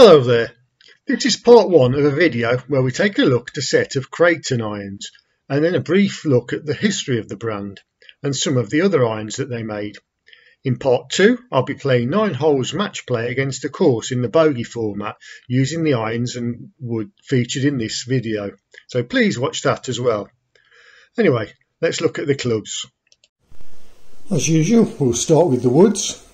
Hello there, this is part one of a video where we take a look at a set of Craigton irons and then a brief look at the history of the brand and some of the other irons that they made. In part two, I'll be playing 9 holes match play against a course in the bogey format using the irons and wood featured in this video, so please watch that as well. Anyway, let's look at the clubs. As usual, we'll start with the woods.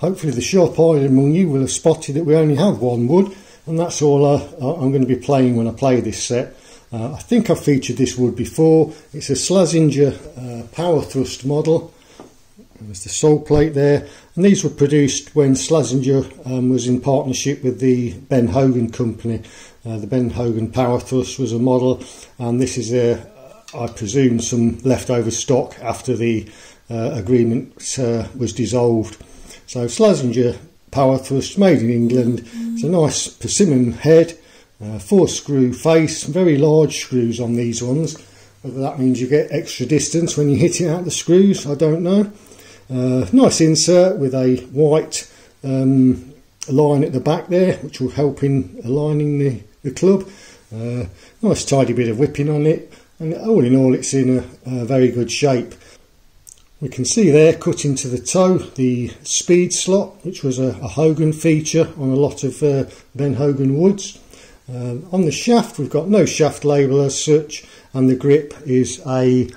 Hopefully the sharp-eyed among you will have spotted that we only have one wood, and that's all I'm going to be playing when I play this set. I think I've featured this wood before. It's a Slazenger Powerthrust model. There's the sole plate there, and these were produced when Slazenger was in partnership with the Ben Hogan company. The Ben Hogan Powerthrust was a model, and this is their, I presume, some leftover stock after the agreement was dissolved. So Slazenger Powerthrust, made in England. It's a nice persimmon head, 4-screw face, very large screws on these ones. Whether that means you get extra distance when you hit it out the screws, I don't know. Nice insert with a white line at the back there, which will help in aligning the club. Nice tidy bit of whipping on it, and all in all it's in a very good shape. We can see there, cut into the toe, the speed slot, which was a Hogan feature on a lot of Ben Hogan woods. On the shaft, we've got no shaft label as such, and the grip is a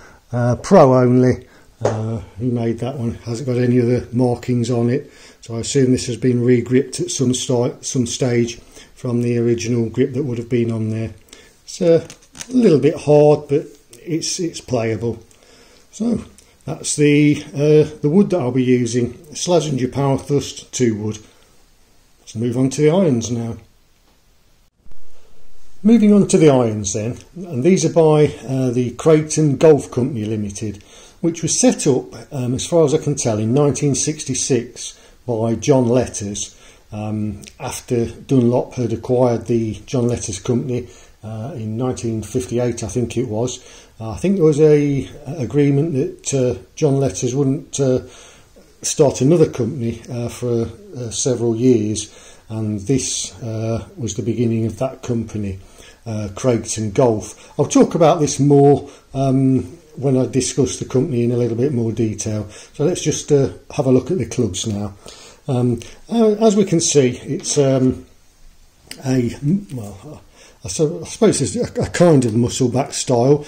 Pro only. Who made that one? Hasn't got any other markings on it, so I assume this has been re-gripped at some stage from the original grip that would have been on there. It's a little bit hard, but it's playable. So that's the wood that I'll be using, Slazenger Powerthrust 2 wood. Let's move on to the irons now. Moving on to the irons then, and these are by the Craigton Golf Company Limited, which was set up, as far as I can tell, in 1966 by John Letters, after Dunlop had acquired the John Letters company in 1958, I think it was. I think there was an agreement that John Letters wouldn't start another company for several years, and this was the beginning of that company, Craigton Golf. I'll talk about this more when I discuss the company in a little bit more detail. So let's just have a look at the clubs now. As we can see, it's I suppose it's a kind of muscleback style.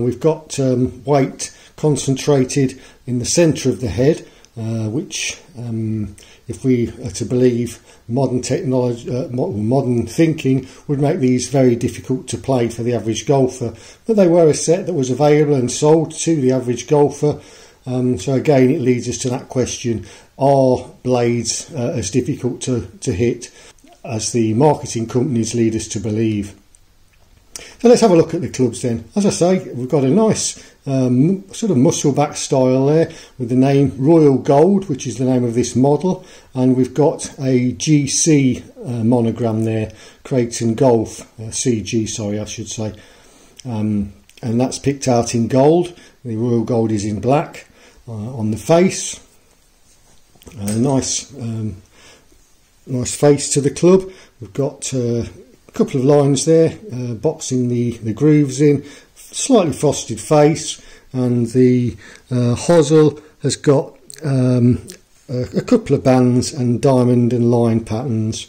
We've got weight concentrated in the centre of the head, which, if we are to believe modern technology, modern thinking, would make these very difficult to play for the average golfer. But they were a set that was available and sold to the average golfer. So again, it leads us to that question: are blades as difficult to hit as the marketing companies lead us to believe? So let's have a look at the clubs then. As I say, we've got a nice sort of muscleback style there with the name Royal Gold, which is the name of this model, and we've got a GC monogram there, Craigton Golf, CG, sorry, I should say, and that's picked out in gold. The Royal Gold is in black on the face. A nice nice face to the club. We've got a couple of lines there boxing the grooves in, slightly frosted face, and the hosel has got a couple of bands and diamond and line patterns.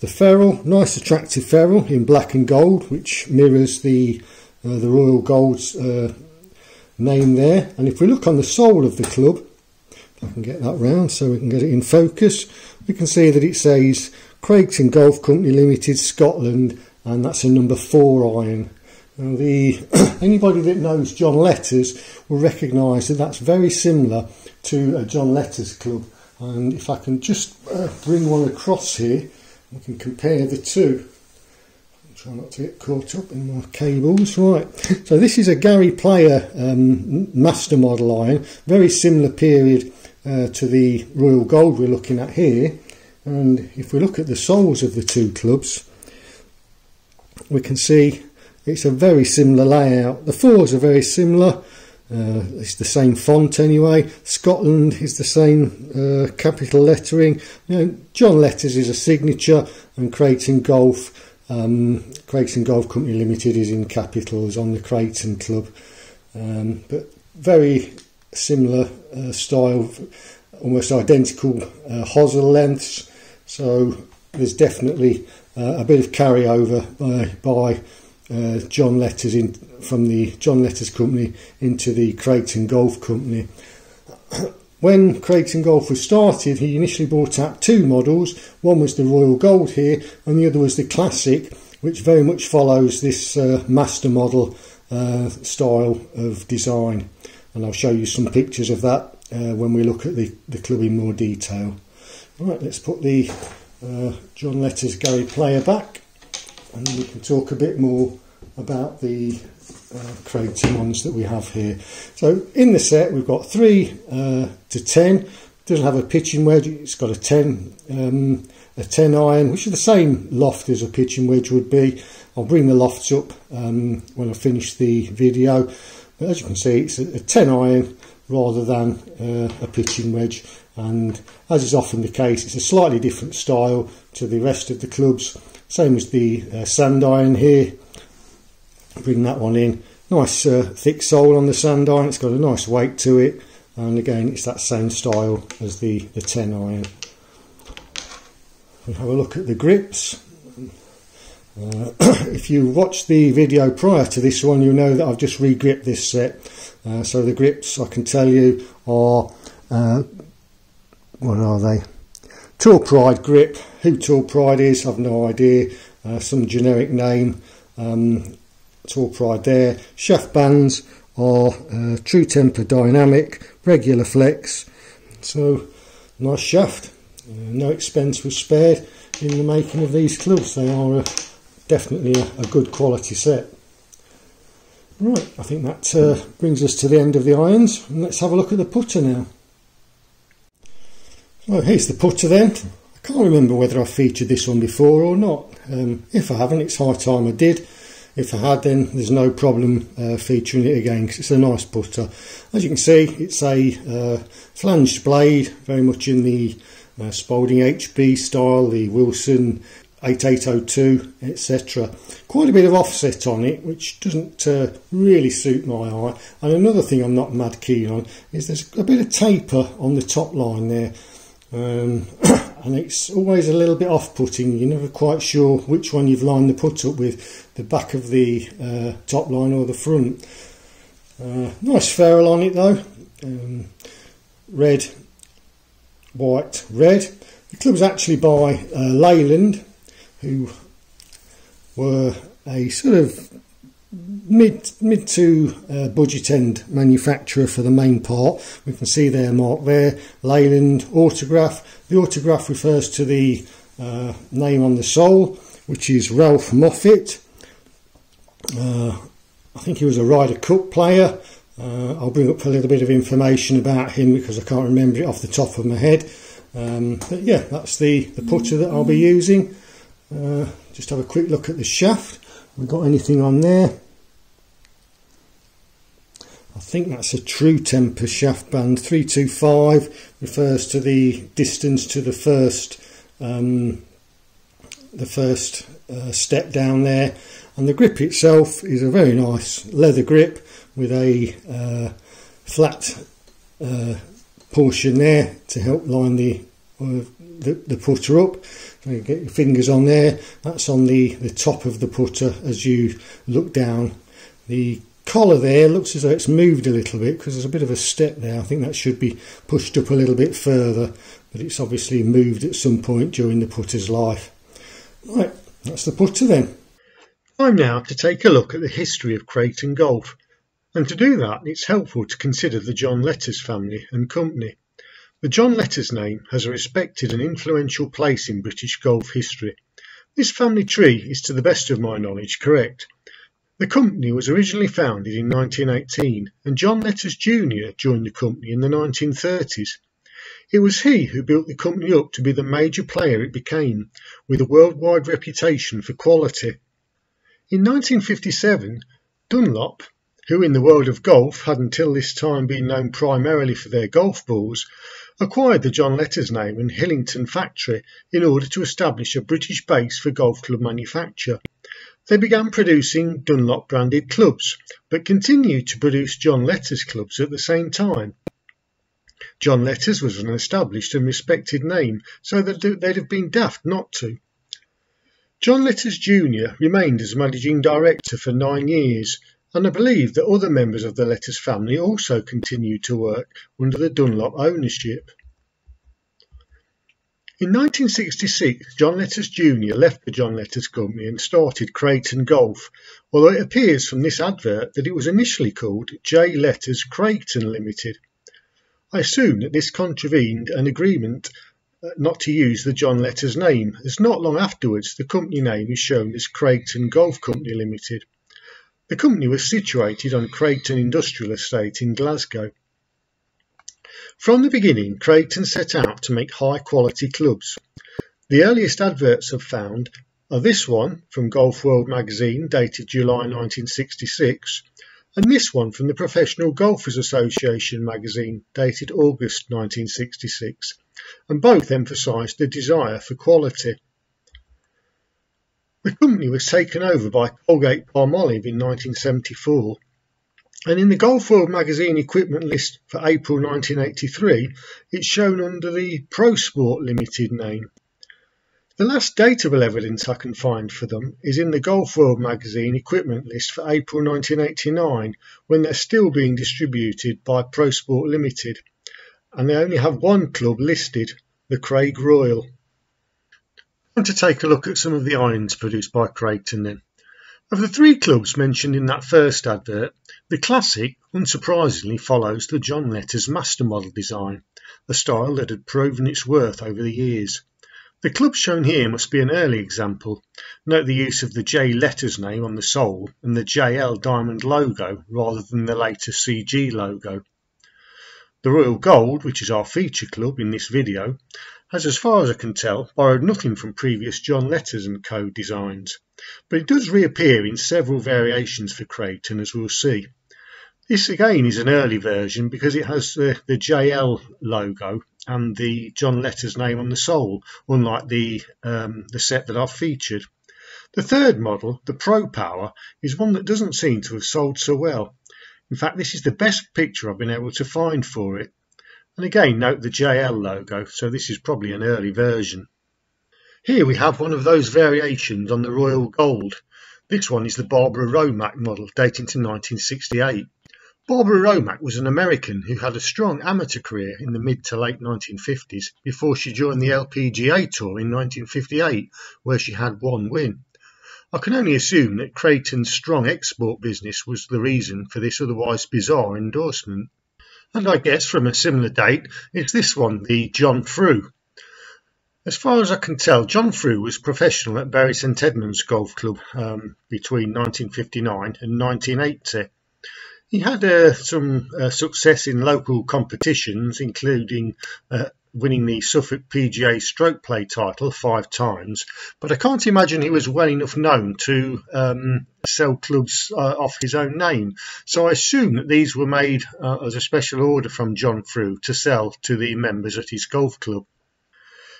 The ferrule, nice attractive ferrule in black and gold, which mirrors the Royal Gold's name there. And if we look on the sole of the club, I can get that round so we can get it in focus, we can see that it says Craigton Golf Company Limited, Scotland, and that's a number 4 iron. Now anybody that knows John Letters will recognise that that's very similar to a John Letters club, and if I can just bring one across here, we can compare the two. Try not to get caught up in my cables. Right, so this is a Gary Player master model iron, very similar period to the Royal Gold we're looking at here. And if we look at the soles of the two clubs, we can see it's a very similar layout. The fours are very similar, It's the same font anyway. Scotland is the same capital lettering. You know, John Letters is a signature, and Craigton Golf, Craigton Golf Company Limited, is in capitals on the Craigton Club. But very similar style, almost identical hosel lengths. So there's definitely a bit of carryover by John Letters from the John Letters Company into the Craigton Golf Company. When Craigton Golf was started, he initially brought out two models. One was the Royal Gold here, and the other was the Classic, which very much follows this master model style of design. And I'll show you some pictures of that when we look at the club in more detail. Alright, let's put the John Letters Gary Player back, and we can talk a bit more about the Craigton ones that we have here. So in the set we've got 3 to 10. It doesn't have a pitching wedge, it's got a 10 iron, which is the same loft as a pitching wedge would be. I'll bring the lofts up when I finish the video, but as you can see it's a 10 iron rather than a pitching wedge, and as is often the case it's a slightly different style to the rest of the clubs. Same as the sand iron here. Bring that one in. Nice thick sole on the sand iron, it's got a nice weight to it, and again it's that same style as the 10 iron. We'll have a look at the grips. If you watched the video prior to this one, you'll know that I've just re-gripped this set. So the grips, I can tell you, are what are they? Tour Pride grip. Who Tour Pride is, I've no idea. Some generic name. Tour Pride there. Shaft bands are True Temper dynamic, regular flex. So nice shaft. No expense was spared in the making of these clubs. They are definitely a good quality set. Right, I think that brings us to the end of the irons, and let's have a look at the putter now. So here's the putter then. I can't remember whether I've featured this one before or not. If I haven't, it's high time I did. If I had, then there's no problem featuring it again, because it's a nice putter. As you can see, it's a flanged blade, very much in the Spalding HB style, the Wilson 8802, etc. Quite a bit of offset on it, which doesn't really suit my eye. And another thing I'm not mad keen on is there's a bit of taper on the top line there, and it's always a little bit off-putting. You're never quite sure which one you've lined the putt up with, the back of the top line or the front. Nice ferrule on it though, red, white, red. The club's actually by Leyland, who were a sort of mid to budget end manufacturer for the main part. We can see their mark there, Leyland autograph. The autograph refers to the name on the sole, which is Ralph Moffitt. I think he was a Ryder Cup player. I'll bring up a little bit of information about him because I can't remember it off the top of my head. But yeah, that's the putter that I'll be using. Just have a quick look at the shaft. We've got anything on there. I think that's a True Temper shaft band. 325 refers to the distance to the first step down there. And the grip itself is a very nice leather grip with a flat portion there to help line the putter up. So you get your fingers on there. That's on the top of the putter as you look down. The collar there looks as though it's moved a little bit because there's a bit of a step there. I think that should be pushed up a little bit further, but it's obviously moved at some point during the putter's life. Right, that's the putter then. Time now to take a look at the history of Craigton Golf, and to do that it's helpful to consider the John Letters family and company. The John Letters name has a respected and influential place in British golf history. This family tree is, to the best of my knowledge, correct. The company was originally founded in 1918, and John Letters Jr. joined the company in the 1930s. It was he who built the company up to be the major player it became, with a worldwide reputation for quality. In 1957, Dunlop, who in the world of golf had until this time been known primarily for their golf balls, acquired the John Letters name and Hillington factory in order to establish a British base for golf club manufacture. They began producing Dunlop branded clubs, but continued to produce John Letters clubs at the same time. John Letters was an established and respected name, so that they'd have been daft not to. John Letters Jr. remained as managing director for 9 years, and I believe that other members of the Letters family also continued to work under the Dunlop ownership. In 1966, John Letters Jr. left the John Letters Company and started Craigton Golf, although it appears from this advert that it was initially called J. Letters Craigton Limited. I assume that this contravened an agreement not to use the John Letters name, as not long afterwards the company name is shown as Craigton Golf Company Limited. The company was situated on Craigton Industrial Estate in Glasgow. From the beginning, Craigton set out to make high-quality clubs. The earliest adverts I've found are this one from Golf World magazine dated July 1966 and this one from the Professional Golfers Association magazine dated August 1966, and both emphasised the desire for quality. The company was taken over by Colgate Palmolive in 1974. And in the Golf World magazine equipment list for April 1983, it's shown under the Pro Sport Limited name. The last datable evidence I can find for them is in the Golf World magazine equipment list for April 1989, when they're still being distributed by Pro Sport Limited, and they only have one club listed, the Craig Royal. I want to take a look at some of the irons produced by Craigton then. Of the three clubs mentioned in that first advert, the Classic unsurprisingly follows the John Letters master model design, a style that had proven its worth over the years. The club shown here must be an early example. Note the use of the J Letters name on the sole and the JL Diamond logo rather than the later CG logo. The Royal Gold, which is our feature club in this video, has, as far as I can tell, borrowed nothing from previous John Letters & Co. designs, but it does reappear in several variations for Craigton, as we'll see. This again is an early version because it has the JL logo and the John Letters name on the sole, unlike the set that I've featured. The third model, the Pro Power, is one that doesn't seem to have sold so well. In fact, this is the best picture I've been able to find for it. And again, note the JL logo, so this is probably an early version. Here we have one of those variations on the Royal Gold. This one is the Barbara Romack model, dating to 1968. Barbara Romack was an American who had a strong amateur career in the mid to late 1950s before she joined the LPGA Tour in 1958, where she had one win. I can only assume that Craigton's strong export business was the reason for this otherwise bizarre endorsement. And I guess from a similar date is this one, the John Frew. As far as I can tell, John Frew was professional at Barry St Edmunds Golf Club between 1959 and 1980. He had some success in local competitions, including winning the Suffolk PGA stroke play title 5 times, but I can't imagine he was well enough known to sell clubs off his own name, so I assume that these were made as a special order from John Frew to sell to the members at his golf club.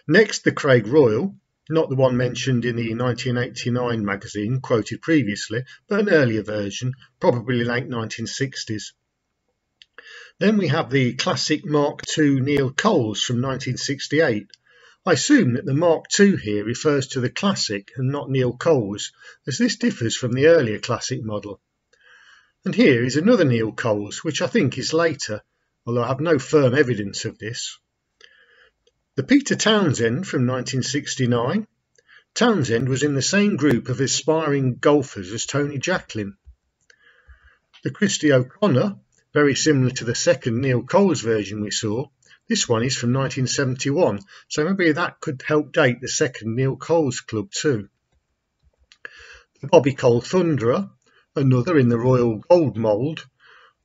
Next, the Craig Royal, not the one mentioned in the 1989 magazine quoted previously, but an earlier version, probably late 1960s. Then we have the Classic Mark II Neil Coles from 1968. I assume that the Mark II here refers to the Classic and not Neil Coles, as this differs from the earlier Classic model. And here is another Neil Coles, which I think is later, although I have no firm evidence of this. The Peter Townsend from 1969. Townsend was in the same group of aspiring golfers as Tony Jacklin. The Christy O'Connor, very similar to the second Neil Coles version we saw. This one is from 1971, so maybe that could help date the second Neil Coles club too. The Bobby Cole Thunderer, another in the Royal Gold mould.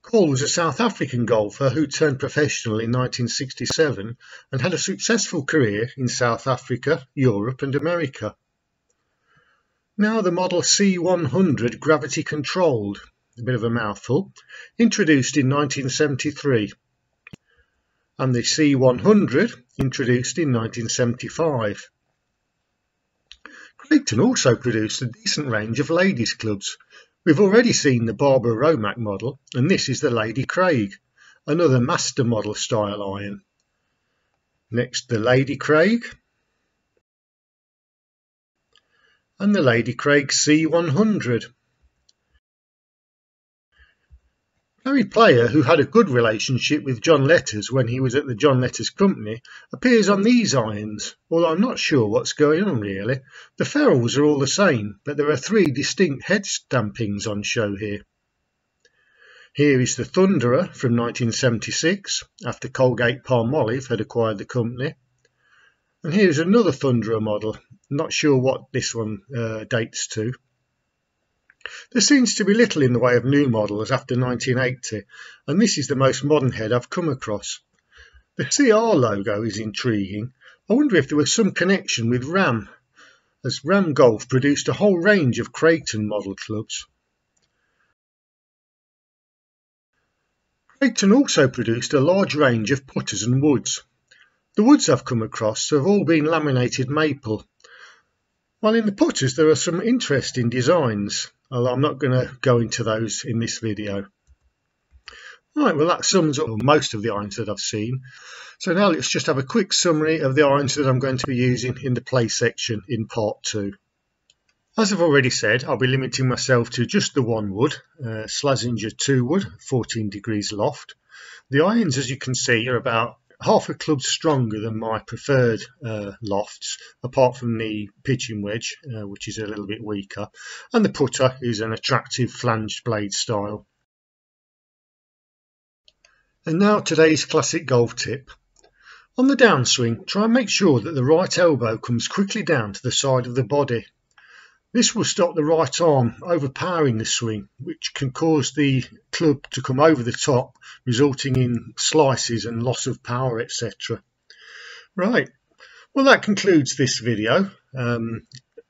Cole was a South African golfer who turned professional in 1967 and had a successful career in South Africa, Europe and America. Now the model C100 gravity controlled. a bit of a mouthful, introduced in 1973, and the C100, introduced in 1975. Craigton also produced a decent range of ladies' clubs. We've already seen the Barbara Romack model, and this is the Lady Craig, another master model style iron. Next, the Lady Craig, and the Lady Craig C100. Gary Player, who had a good relationship with John Letters when he was at the John Letters Company, appears on these irons, although I'm not sure what's going on really. The ferrules are all the same, but there are three distinct head stampings on show here. Here is the Thunderer from 1976, after Colgate Palmolive had acquired the company. And here is another Thunderer model. I'm not sure what this one dates to. There seems to be little in the way of new models after 1980, and this is the most modern head I've come across. The CR logo is intriguing. I wonder if there was some connection with Ram, as Ram Golf produced a whole range of Craigton model clubs. Craigton also produced a large range of putters and woods. The woods I've come across have all been laminated maple. While in the putters there are some interesting designs, although I'm not going to go into those in this video. Right, well that sums up most of the irons that I've seen. So now let's just have a quick summary of the irons that I'm going to be using in the play section in part 2. As I've already said, I'll be limiting myself to just the one wood, Slazenger 2 wood, 14 degrees loft. The irons, as you can see, are about half a club stronger than my preferred lofts, apart from the pigeon wedge, which is a little bit weaker, and the putter is an attractive flanged blade style. And now today's classic golf tip. On the downswing, try and make sure that the right elbow comes quickly down to the side of the body. This will stop the right arm overpowering the swing, which can cause the club to come over the top, resulting in slices and loss of power, etc. Right, well that concludes this video. I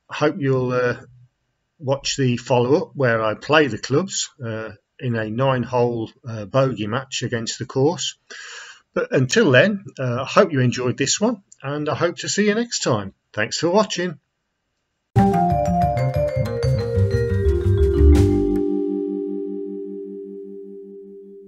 hope you'll watch the follow-up where I play the clubs in a 9-hole bogey match against the course. But until then, I hope you enjoyed this one, and I hope to see you next time. Thanks for watching.